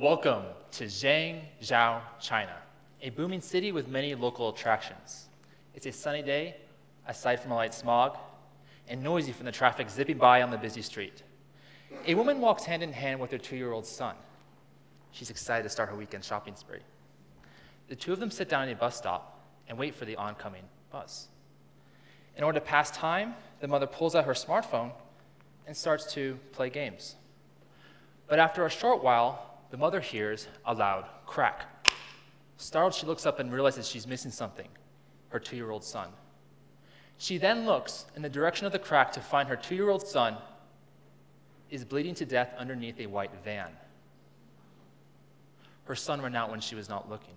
Welcome to Zhengzhou, China, a booming city with many local attractions. It's a sunny day, aside from a light smog, and noisy from the traffic zipping by on the busy street. A woman walks hand in hand with her 2-year-old son. She's excited to start her weekend shopping spree. The two of them sit down at a bus stop and wait for the oncoming bus. In order to pass time, the mother pulls out her smartphone and starts to play games. But after a short while, the mother hears a loud crack. Startled, she looks up and realizes she's missing something, her 2-year-old son. She then looks in the direction of the crack to find her 2-year-old son is bleeding to death underneath a white van. Her son ran out when she was not looking.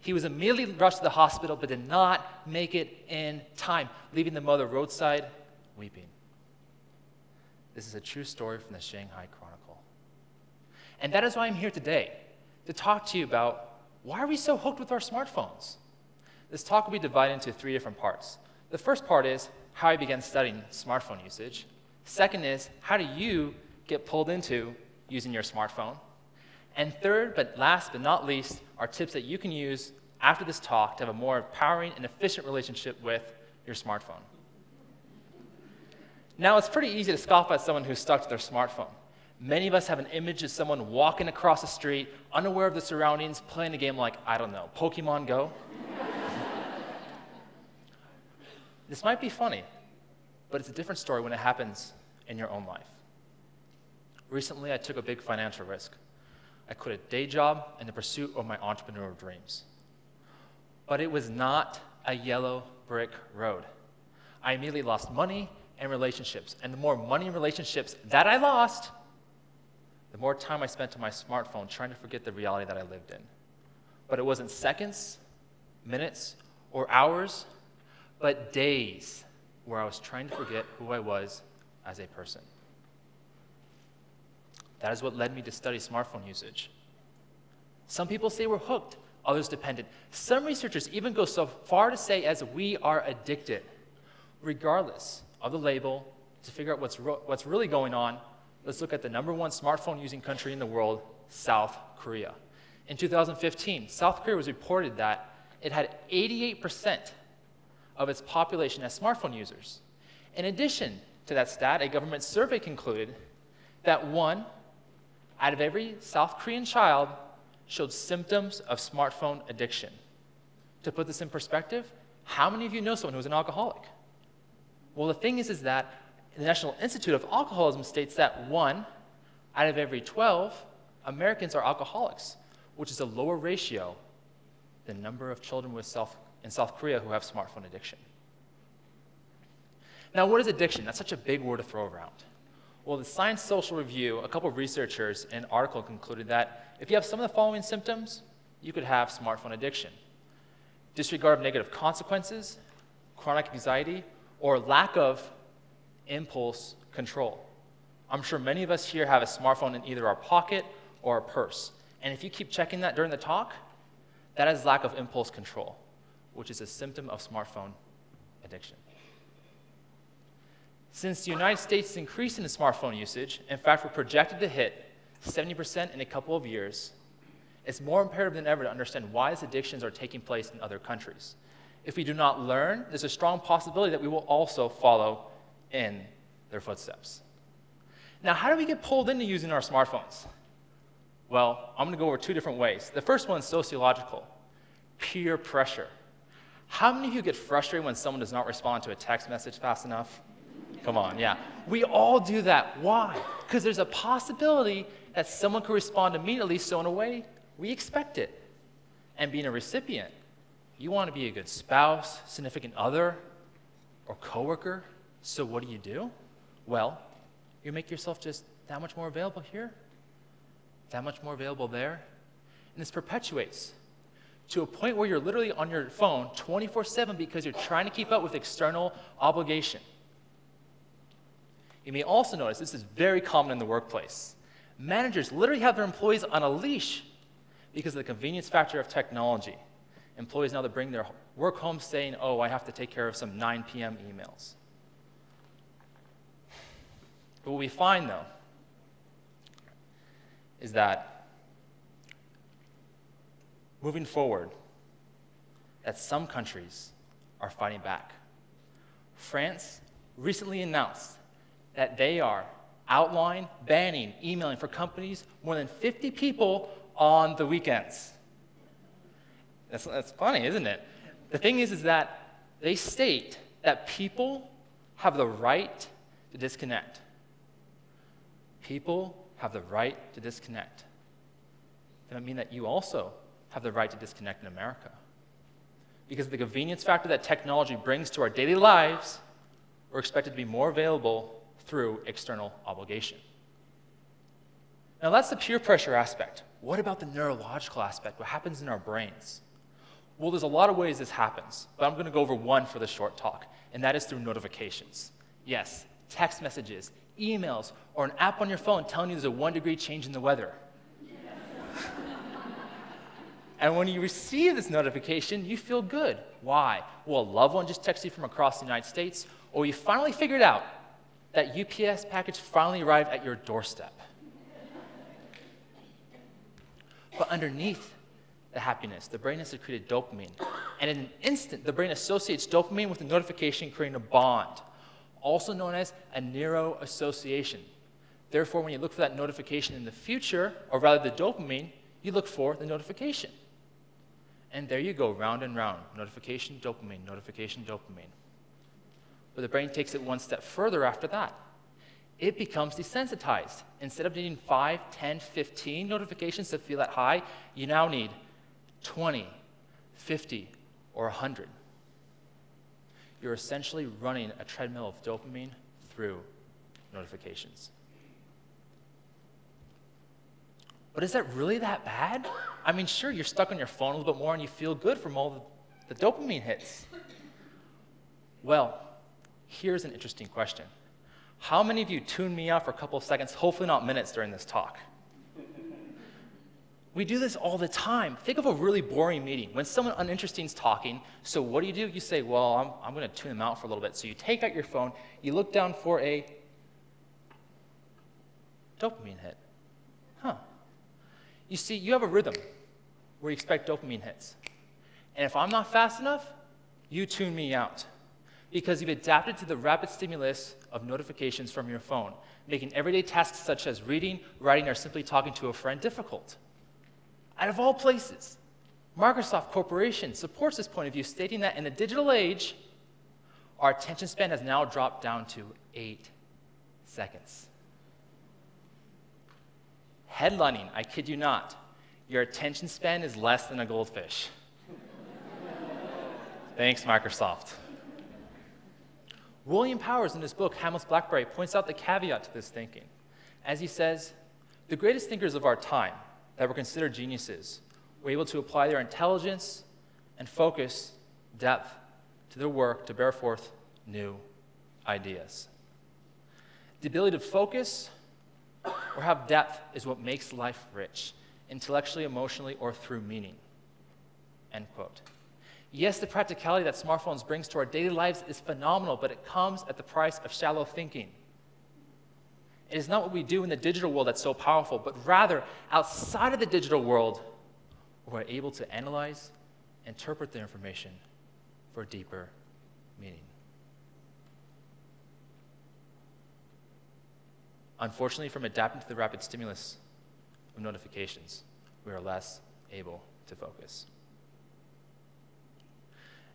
He was immediately rushed to the hospital but did not make it in time, leaving the mother roadside weeping. This is a true story from the Shanghai Chronicle. And that is why I'm here today, to talk to you about why are we so hooked with our smartphones? This talk will be divided into 3 different parts. The first part is how I began studying smartphone usage. Second is how do you get pulled into using your smartphone? And third, but last but not least, are tips that you can use after this talk to have a more empowering and efficient relationship with your smartphone. Now, it's pretty easy to scoff at someone who's stuck to their smartphone. Many of us have an image of someone walking across the street, unaware of the surroundings, playing a game like, I don't know, Pokemon Go? This might be funny, but it's a different story when it happens in your own life. Recently, I took a big financial risk. I quit a day job in the pursuit of my entrepreneurial dreams. But it was not a yellow brick road. I immediately lost money and relationships, and the more money and relationships that I lost, the more time I spent on my smartphone trying to forget the reality that I lived in. But it wasn't seconds, minutes, or hours, but days where I was trying to forget who I was as a person. That is what led me to study smartphone usage. Some people say we're hooked, others dependent. Some researchers even go so far to say as we are addicted. Regardless of the label, to figure out what's really going on, let's look at the #1 smartphone using country in the world, South Korea. In 2015, South Korea was reported that it had 88% of its population as smartphone users. In addition to that stat, a government survey concluded that 1 out of every South Korean child showed symptoms of smartphone addiction. To put this in perspective, how many of you know someone who's an alcoholic? Well, the thing is that the National Institute of Alcoholism states that 1 out of every 12 Americans are alcoholics, which is a lower ratio than the number of children in South Korea who have smartphone addiction. Now, what is addiction? That's such a big word to throw around. Well, the Science Social Review, a couple of researchers in an article concluded that if you have some of the following symptoms, you could have smartphone addiction: disregard of negative consequences, chronic anxiety, or lack of impulse control. I'm sure many of us here have a smartphone in either our pocket or our purse. And if you keep checking that during the talk, that is lack of impulse control, which is a symptom of smartphone addiction. Since the United States is increasing in smartphone usage, in fact, we're projected to hit 70% in a couple of years, it's more imperative than ever to understand why these addictions are taking place in other countries. If we do not learn, there's a strong possibility that we will also follow in their footsteps. Now, how do we get pulled into using our smartphones? Well, I'm gonna go over 2 different ways. The first one is sociological, peer pressure. How many of you get frustrated when someone does not respond to a text message fast enough? Come on, yeah. We all do that. Why? Because there's a possibility that someone could respond immediately, so in a way, we expect it. And being a recipient, you want to be a good spouse, significant other, or coworker. So what do? Well, you make yourself just that much more available here, that much more available there. And this perpetuates to a point where you're literally on your phone 24/7 because you're trying to keep up with external obligation. You may also notice this is very common in the workplace. Managers literally have their employees on a leash because of the convenience factor of technology. Employees now bring their work home saying, oh, I have to take care of some 9 p.m. emails. But what we find, though, is that moving forward, that some countries are fighting back. France recently announced that they are outlawing, banning, emailing for companies more than 50 people on the weekends. That's funny, isn't it? The thing is that they state that people have the right to disconnect. People have the right to disconnect. That means that you also have the right to disconnect in America. Because of the convenience factor that technology brings to our daily lives, we're expected to be more available through external obligation. Now that's the peer pressure aspect. What about the neurological aspect? What happens in our brains? Well, there's a lot of ways this happens, but I'm going to go over one for this short talk, and that is through notifications. Yes, text messages, emails, or an app on your phone telling you there's a 1 degree change in the weather. And when you receive this notification, you feel good. Why? Well, a loved one just texted you from across the United States, or you finally figured out that UPS package finally arrived at your doorstep. But underneath the happiness, the brain has secreted dopamine. And in an instant, the brain associates dopamine with the notification, creating a bond, also known as a neuroassociation. Therefore, when you look for that notification in the future, or rather the dopamine, you look for the notification. And there you go, round and round. Notification, dopamine, notification, dopamine. But the brain takes it one step further after that. It becomes desensitized. Instead of needing 5, 10, 15 notifications to feel that high, you now need 20, 50, or 100. You're essentially running a treadmill of dopamine through notifications. But is that really that bad? I mean, sure, you're stuck on your phone a little bit more and you feel good from all the dopamine hits. Well, here's an interesting question. How many of you tuned me out for a couple of seconds, hopefully not minutes, during this talk? We do this all the time. Think of a really boring meeting. When someone uninteresting is talking, so what do? You say, well, I'm going to tune them out for a little bit. So you take out your phone, you look down for a dopamine hit. Huh. You see, you have a rhythm where you expect dopamine hits. And if I'm not fast enough, you tune me out. Because you've adapted to the rapid stimulus of notifications from your phone, making everyday tasks such as reading, writing, or simply talking to a friend difficult. Out of all places, Microsoft Corporation supports this point of view, stating that in the digital age, our attention span has now dropped down to 8 seconds. Headlining, I kid you not, your attention span is less than a goldfish. Thanks, Microsoft. William Powers, in his book, Hamlet's Blackberry, points out the caveat to this thinking. As he says, the greatest thinkers of our time that were considered geniuses were able to apply their intelligence and focus, depth, to their work to bear forth new ideas. The ability to focus or have depth is what makes life rich, intellectually, emotionally, or through meaning, end quote. Yes, the practicality that smartphones brings to our daily lives is phenomenal, but it comes at the price of shallow thinking. It is not what we do in the digital world that's so powerful, but rather outside of the digital world, we're able to analyze, interpret the information for deeper meaning. Unfortunately, from adapting to the rapid stimulus of notifications, we are less able to focus.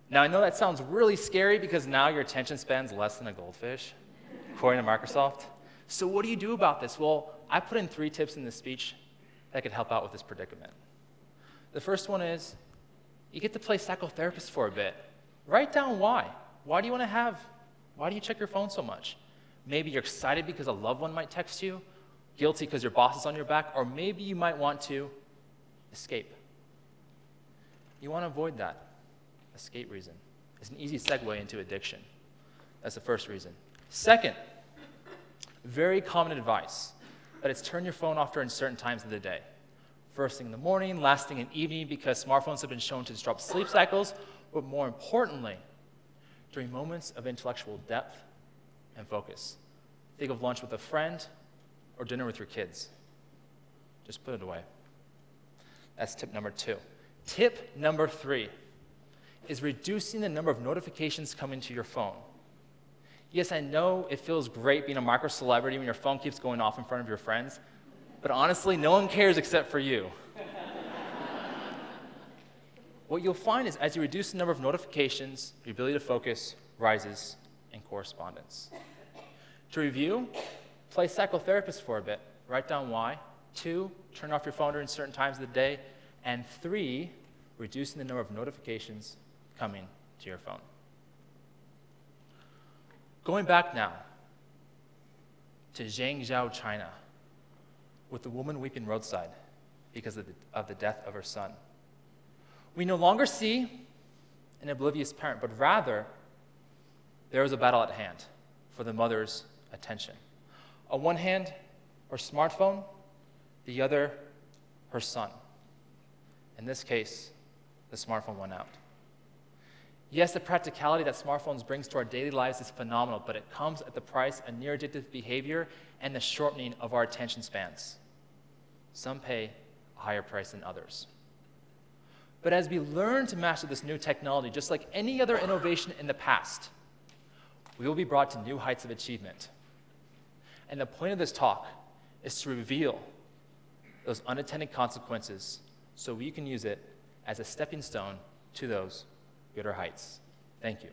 Now, I know that sounds really scary because now your attention span's less than a goldfish, according to Microsoft. So what do you do about this? Well, I put in 3 tips in this speech that could help out with this predicament. The first one is you get to play psychotherapist for a bit. Write down why. Why do you check your phone so much? Maybe you're excited because a loved one might text you, guilty because your boss is on your back, or maybe you might want to escape. You want to avoid that. Escape reason. It's an easy segue into addiction. That's the first reason. Second, very common advice, but it's turn your phone off during certain times of the day. First thing in the morning, last thing in the evening, because smartphones have been shown to disrupt sleep cycles, but more importantly, during moments of intellectual depth and focus. Think of lunch with a friend or dinner with your kids. Just put it away. That's tip number 2. Tip number 3 is reducing the number of notifications coming to your phone. Yes, I know it feels great being a micro celebrity when your phone keeps going off in front of your friends, but honestly, no one cares except for you. What you'll find is as you reduce the number of notifications, your ability to focus rises in correspondence. To review, play psychotherapist for a bit. Write down why. 2, turn off your phone during certain times of the day. And 3, reducing the number of notifications coming to your phone. Going back now to Zhengzhou, China, with the woman weeping roadside because of the death of her son. We no longer see an oblivious parent, but rather there is a battle at hand for the mother's attention. On one hand, her smartphone, the other, her son. In this case, the smartphone won out. Yes, the practicality that smartphones brings to our daily lives is phenomenal, but it comes at the price of near addictive behavior and the shortening of our attention spans. Some pay a higher price than others. But as we learn to master this new technology, just like any other innovation in the past, we will be brought to new heights of achievement. And the point of this talk is to reveal those unintended consequences so we can use it as a stepping stone to those greater heights. Thank you.